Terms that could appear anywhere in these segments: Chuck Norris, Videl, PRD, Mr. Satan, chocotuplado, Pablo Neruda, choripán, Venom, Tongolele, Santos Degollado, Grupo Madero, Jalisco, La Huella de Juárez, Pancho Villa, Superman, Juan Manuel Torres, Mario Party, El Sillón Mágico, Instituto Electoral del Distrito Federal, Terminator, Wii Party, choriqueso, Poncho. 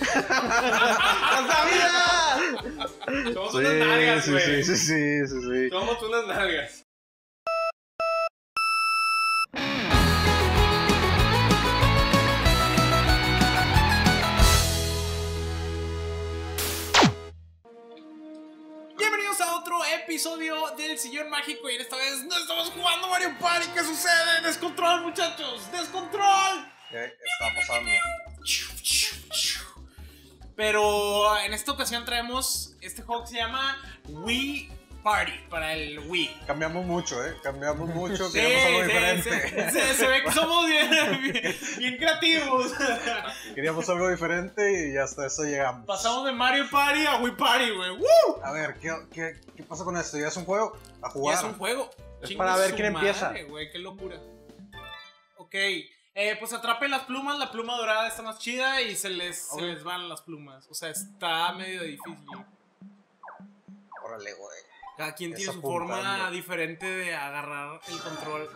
¡No sabía! Somos unas nalgas, güey. Sí. Somos unas nalgas. Episodio del sillón mágico, y en esta vez no estamos jugando Mario Party. ¿Qué sucede? ¡Descontrol, muchachos! ¡Descontrol! ¿Qué está pasando? Pero en esta ocasión traemos este juego que se llama Wii Party para el Wii. Cambiamos mucho, cambiamos mucho, queremos algo diferente. Se ve que somos bien creativos. Queríamos algo diferente y hasta eso llegamos. Pasamos de Mario Party a Wii Party, güey. ¡Woo! A ver, ¿qué pasa con esto? ¿Ya es un juego? ¿A jugar? Ya es un juego. Es para ver quién empieza. Güey, qué locura. Ok, pues atrapen las plumas. La pluma dorada está más chida y se les van las plumas. O sea, está medio difícil. Órale, güey. Cada quien tiene su forma diferente de agarrar el control.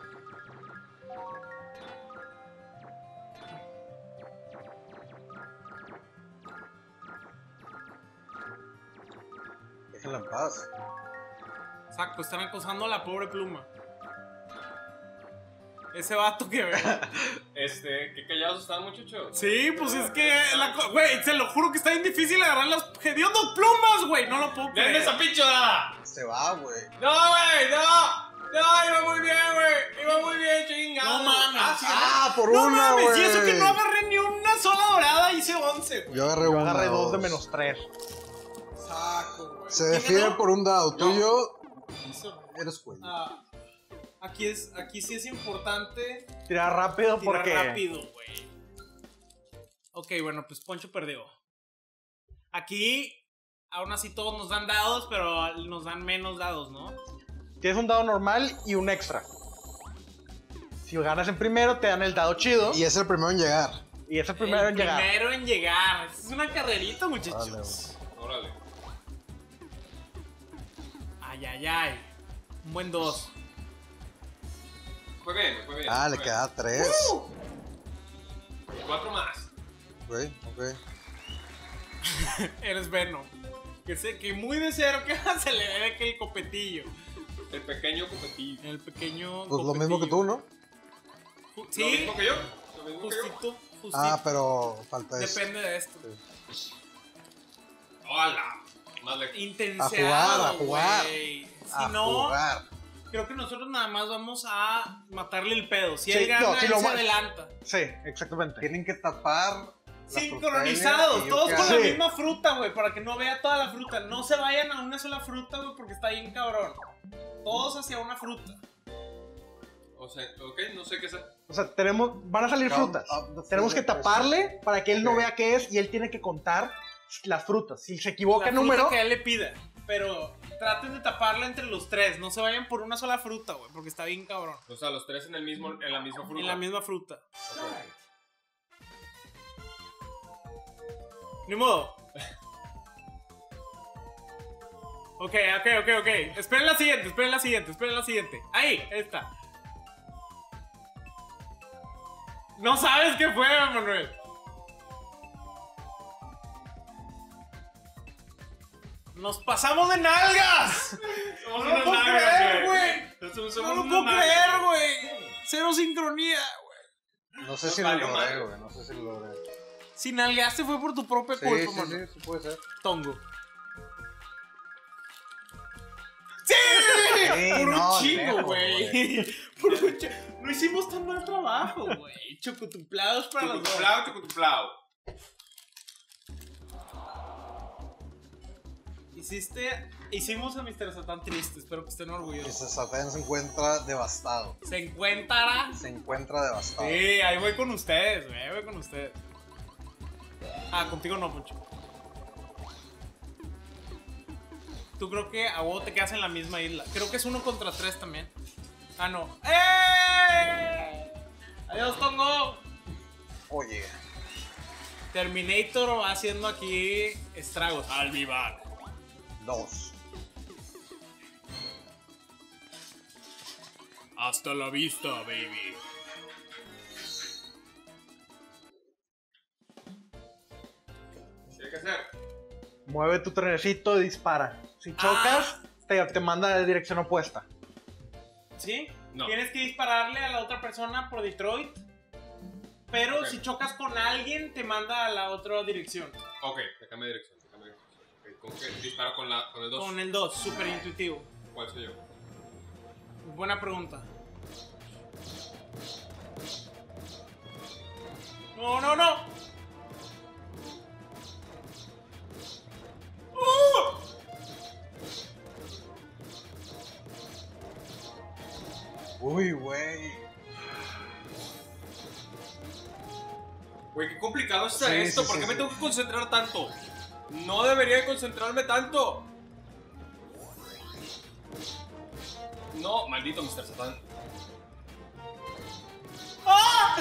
Déjenla en paz. Exacto, están acosando a la pobre pluma. Ese vato que ve. Qué callados están, muchachos. Sí, pues es que, güey, se lo juro que está bien difícil agarrar las hediondas plumas, güey. No lo puedo creer. ¡Denme esa pichada! Se va, güey. ¡No, güey! ¡No! ¡No! Iba muy bien, güey. Iba muy bien, chingado. No mames. Ah, por no, una, güey. No mames, y eso que no agarré ni una sola dorada, hice 11, güey. Yo agarré una. Yo agarré dos de -3. Saco, güey. Se define por un dado. Tú y yo. Eres güey. Ah. Aquí sí es importante tirar rápido porque... Tirar rápido, güey. Ok, bueno, pues Poncho perdió. Aquí, aún así todos nos dan dados, pero nos dan menos dados, ¿no? Tienes un dado normal y un extra. Si ganas en primero, te dan el dado chido. Y es el primero en llegar. Es una carrerita, muchachos. Órale. Ay, ay, ay. Un buen 2. Fue bien. Ah, le queda 3. 4 más. Ok. Eres Venom. Que sé que muy de cerca se le ve que el copetillo. El pequeño copetillo. Pues lo mismo que tú, ¿no? Sí. Lo mismo que yo. Justito. Ah, pero falta eso. Depende de esto. Sí. ¡Hola! Intenseado, a jugar. Si no... Jugar. Creo que nosotros nada más vamos a matarle el pedo. Si él gana, él se adelanta. Sí, exactamente. Tienen que tapar. Sincronizados, todos con la misma fruta, güey, para que no vea toda la fruta. No se vayan a una sola fruta, güey, porque está bien cabrón. Todos hacia una fruta. O sea, ok, no sé qué es. O sea, van a salir frutas. Tenemos que taparle para que él no vea qué es y él tiene que contar las frutas. Si se equivoca el número... La fruta que él le pida, pero... Traten de taparla entre los 3, no se vayan por una sola fruta, güey, porque está bien cabrón. O sea, los 3 en la misma fruta. En la misma fruta. Okay. Ni modo. Ok. Esperen la siguiente. Ahí, esta. No sabes qué fue, Manuel. ¡Nos pasamos de nalgas! Somos no lo puedo creer, güey. Cero sincronía, güey. No sé si lo logré. Si nalgaste fue por tu propia culpa, mano. Sí, puede ser. Tongo. ¡Sí! Por un chingo, güey. No hicimos tan mal trabajo, güey. Chocotuplados para los dos. Chocotuplado. Hicimos a Mr. Satan triste, espero que estén orgullosos. Mr. Satan se encuentra devastado. Se encuentra devastado. Sí, ahí voy con ustedes, güey. Ah, contigo no, Poncho. Tú creo que a vos te quedas en la misma isla. Creo que es 1 contra 3 también. Ah, no. ¡Eh! ¡Adiós, Tongo! Oye. Terminator va haciendo aquí estragos. Al vivar. 2. Hasta la vista, baby. mueve tu trenecito y dispara. Si chocas, te manda de dirección opuesta. ¿Sí? No. Tienes que dispararle a la otra persona por Detroit. Pero okay, si chocas con alguien, te manda a la otra dirección. Ok, te cambia de dirección. Okay. ¿Con qué disparo? ¿Con el 2? Con el 2, súper intuitivo. ¿Cuál soy yo? Buena pregunta. ¡No, no, no! ¡Oh! Uy, güey. Güey, qué complicado está esto. ¿Por qué me tengo que concentrar tanto? No debería de concentrarme tanto. No, maldito Mr. Satan. ¡Ah!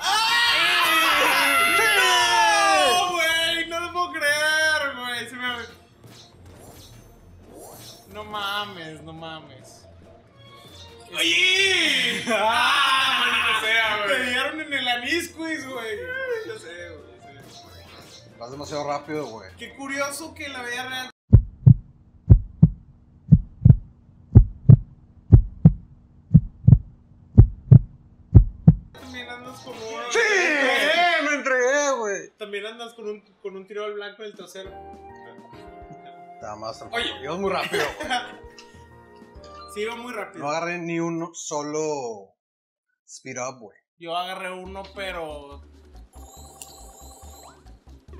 ¡Ah! ¡No, güey! No lo puedo creer, güey. No mames, no mames. ¡Oye! ¡Ah! ¡Maldito sea, güey! Te dieron en el anisquis, güey. Yo sé, güey. Vas demasiado rápido, güey. Qué curioso que la vida real. ¡Sí! ¡Me entregué, güey! También andas con un tiro al blanco en el trasero. Nada más. Oye, ibas muy rápido, güey. Sí, iba muy rápido. No agarré ni un solo speed up, güey. Yo agarré uno, pero...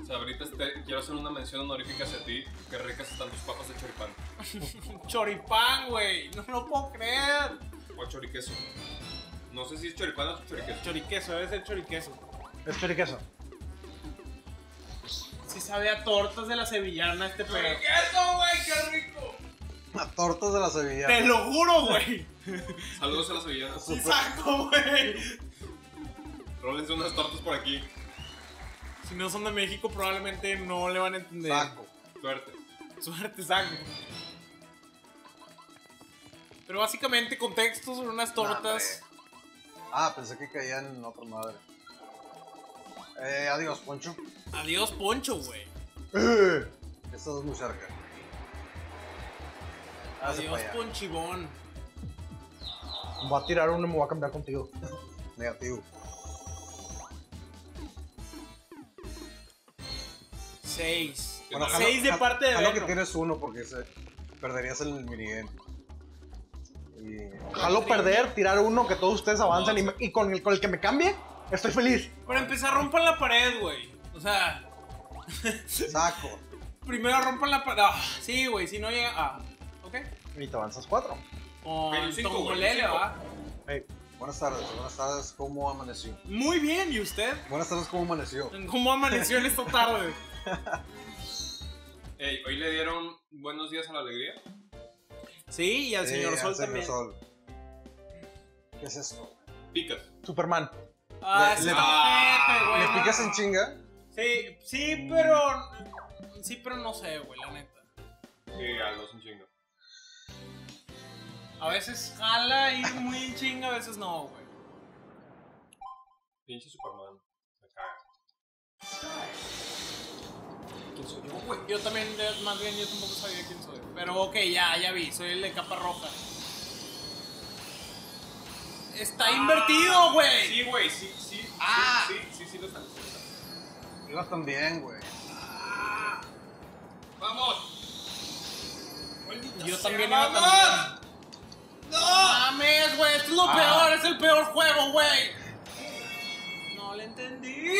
O sea, ahorita quiero hacer una mención honorífica hacia ti. Qué ricas están tus papas de choripán. ¡Choripán, güey! ¡No lo puedo creer! O choriqueso. No sé si es choripán o choriqueso. Choriqueso, debe ser choriqueso. Es choriqueso. Sí sabe a tortas de la sevillana este pedo. ¡Choriqueso, güey! ¡Qué rico! A tortas de la sevillana. ¡Te lo juro, güey! Saludos a la sevillana. ¡Sí saco, güey! Rólense unas tortas por aquí. Si no son de México, probablemente no le van a entender. Saco. Suerte. Suerte, saco. Pero básicamente, contexto sobre unas tortas... Ah, pensé que caían en otra madre. Adiós, Poncho. Adiós, Poncho, güey. Esto es muy cerca. Adiós, Ponchibón. Va a tirar uno y me voy a cambiar contigo. Negativo. 6. Bueno, 6 de parte de Venom. Lo que tienes uno porque perderías el minigame. Jalo perder, tirar uno, que todos ustedes avancen y con el que me cambie, estoy feliz. Para empezar, rompan la pared, güey. O sea... Saco. Primero rompan la pared. Ah, sí, güey, si no llega... Ah, ok. Y te avanzas 4. Con Tongolele, ¿va? Hey, buenas tardes, ¿cómo amaneció? Muy bien, ¿y usted? Buenas tardes, ¿cómo amaneció? ¿Cómo amaneció en esta tarde? Hey, ¿hoy le dieron buenos días a la alegría? Sí, y al señor Sol también. Sol. ¿Qué es eso? Picas. Superman. Ah, sí. ¿Le picas en chinga? Sí, sí, pero. Sí, pero no sé, güey, la neta. Sí, algo es en chinga. A veces jala y muy en chinga, a veces no, güey. Pinche Superman. Me caga. ¿Quién soy yo, güey? Yo también, más bien, yo tampoco sabía quién soy. Pero ok, ya vi, soy el de capa roja. Está invertido, güey. Sí, güey, sí. Ah. Sí, lo están. Ibas también, güey. Ah. ¡Vamos! Yo también iba también. ¡No! ¡Mames, güey! ¡Esto es lo peor! ¡Es el peor juego, güey! ¡No le entendí!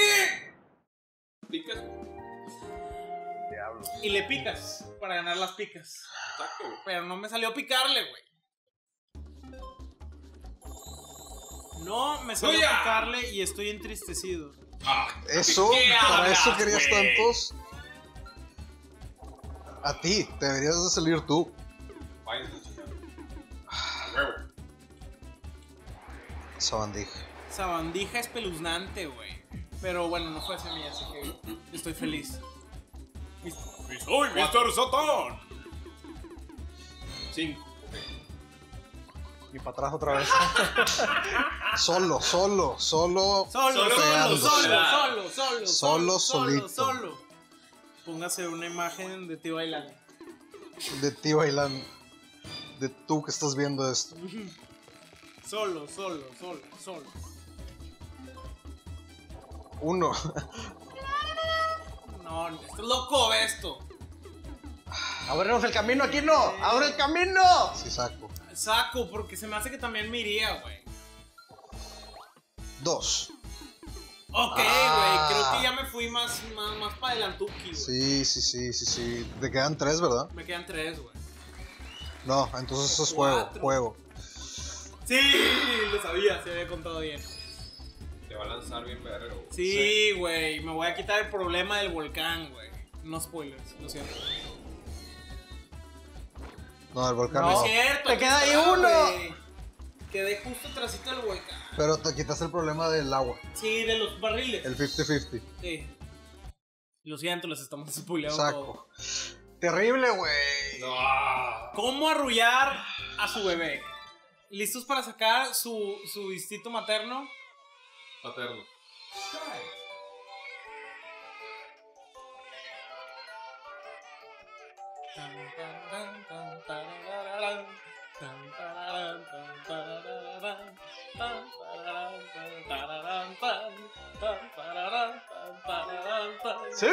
¿Picas? Y le picas para ganar las picas. Exacto, güey. Pero no me salió picarle, güey. No me salió picarle y estoy entristecido. Ah, eso, para eso querías tantos. A ti, te deberías de salir tú. Vaya, huevo. Sabandija. Sabandija espeluznante, güey. Pero bueno, no fue hacia mí, así que estoy feliz. ¡Soy Mr. Satan! 5. Y para atrás otra vez. Solo. Solo, solito. Póngase una imagen de ti bailando. De ti bailando. De tú que estás viendo esto. Solo, solo, solo, solo. Uno. No, estás loco esto. Ábrenos el camino, aquí no. ¡Abre el camino! Sí, saco. Saco, porque se me hace que también me iría, güey. 2. Ok, güey, creo que ya me fui más para adelantuki, güey. Sí. Te quedan 3, ¿verdad? Me quedan 3, güey. No, entonces eso es juego. Sí, lo sabía, se había contado bien. Te va a lanzar bien verga, güey. Sí, güey, me voy a quitar el problema del volcán, güey. No spoilers, lo siento. No, el volcán no. No es cierto. Te queda ahí uno. Wey. Quedé justo trasito del volcán. Pero te quitas el problema del agua. Sí, de los barriles. El 50-50. Sí. Lo siento, les estamos spoileando. Saco. Terrible, güey. No. ¿Cómo arrullar a su bebé? ¿Listos para sacar su instinto materno? Paterno. ¡Sí!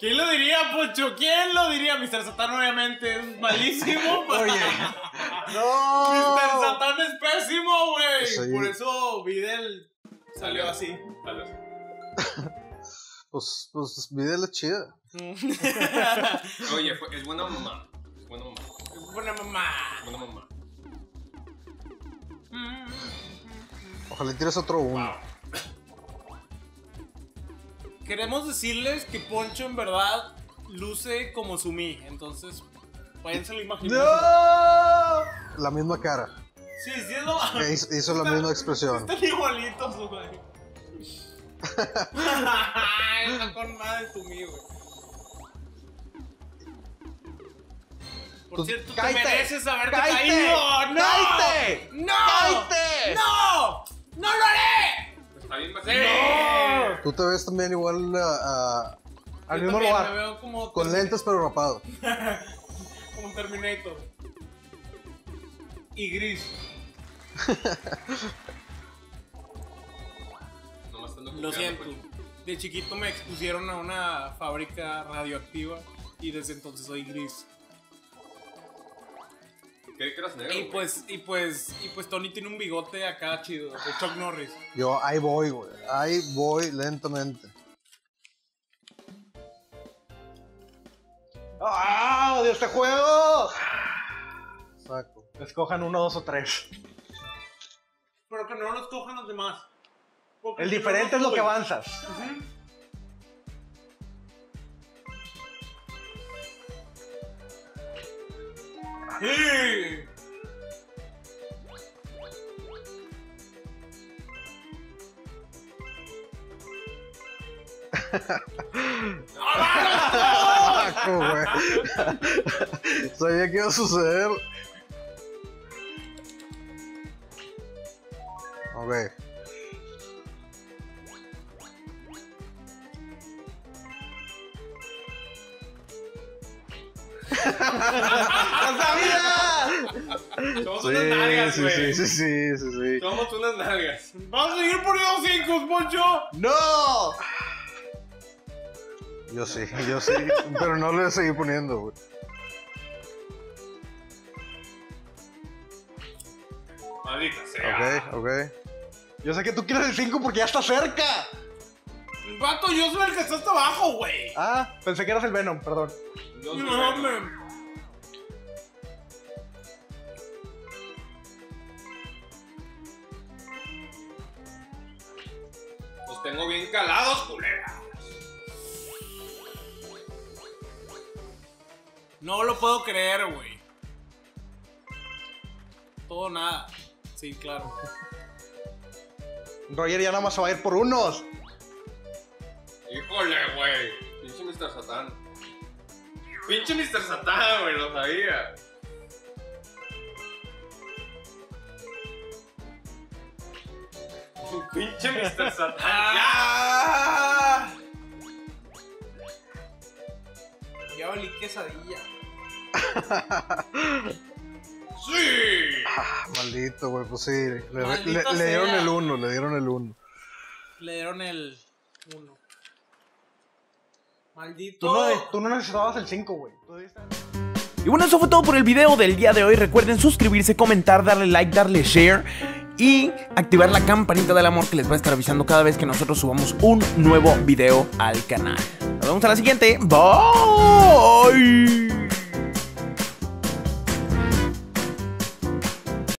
¿Quién lo diría, Poncho? ¿Quién lo diría? Mr. Satan obviamente es malísimo. Oye, no. Mr. Satan es pésimo, güey. Sí. Por eso Videl salió así. Pues Videl es chida. Oye, es buena mamá. Es buena mamá. Es buena mamá. Buena mamá. Ojalá tires otro uno. Wow. Queremos decirles que Poncho en verdad luce como Sumi. Entonces, váyanse lo imaginando. ¡No! La misma cara. Sí, sí es lo mismo. Hizo la misma expresión. Están igualitos, güey. Está con nada de Sumi, güey. Por cierto, te mereces haberte caído. ¡No! ¡Cállate! ¡No! ¡Cállate! ¡No! ¡No lo haré! Está bien, Marcelo. Tú te ves también igual al mismo lugar. Me veo como con lentes pero rapado. Como un Terminator. Y gris. Lo siento. De chiquito me expusieron a una fábrica radioactiva y desde entonces soy gris. Negro, y pues Tony tiene un bigote acá chido, de Chuck Norris. Yo ahí voy, güey. Ahí voy lentamente. ¡Ah! ¡Odio este juego! Saco. Escojan 1, 2 o 3. Pero que no los cojan los demás. Porque el diferente es lo que avanzas. Uh-huh. ¡Sí! Sabía que iba a suceder. A ver. Somos unas nalgas, güey. Sí. Somos unas nalgas. ¿Vamos a seguir poniendo 5, Poncho? ¡No! Yo sí. Pero no le voy a seguir poniendo, güey. Maldita sea. Ok. Yo sé que tú quieres el 5 porque ya está cerca. Vato, yo soy el que está hasta abajo, güey. Ah, pensé que eras el Venom, perdón. No, hombre. Tengo bien calados, culeras. No lo puedo creer, güey. Todo nada. Sí, claro. Roger ya nada más se va a ir por unos. Híjole, güey. Pinche Mr. Satan. Pinche Mr. Satan, güey, lo sabía. Pinche Mr. Satan. yo olí quesadilla. ¡Sí! Ah, maldito, güey, pues sí. Le dieron el 1, le dieron el 1. Le dieron el 1. Maldito. Tú no necesitabas el 5, güey. Y bueno, eso fue todo por el video del día de hoy. Recuerden suscribirse, comentar, darle like, darle share y activar la campanita del amor que les va a estar avisando cada vez que nosotros subamos un nuevo video al canal. Nos vemos a la siguiente. Bye.